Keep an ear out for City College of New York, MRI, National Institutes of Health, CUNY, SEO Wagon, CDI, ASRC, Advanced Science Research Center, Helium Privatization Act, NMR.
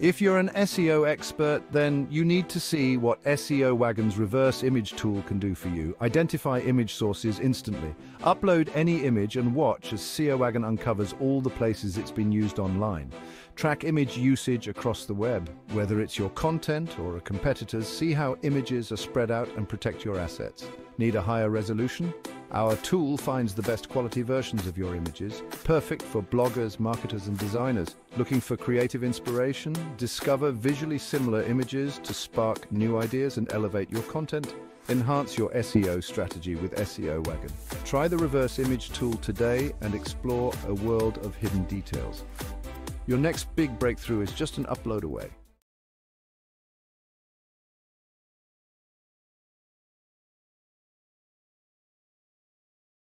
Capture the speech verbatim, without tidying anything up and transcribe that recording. If you're an S E O expert, then you need to see what S E O Wagon's reverse image tool can do for you. Identify image sources instantly. Upload any image and watch as S E O Wagon uncovers all the places it's been used online. Track image usage across the web. Whether it's your content or a competitor's, see how images are spread out and protect your assets. Need a higher resolution? Our tool finds the best quality versions of your images, perfect for bloggers, marketers, and designers. Looking for creative inspiration? Discover visually similar images to spark new ideas and elevate your content. Enhance your S E O strategy with S E O Wagon. Try the reverse image tool today and explore a world of hidden details. Your next big breakthrough is just an upload away.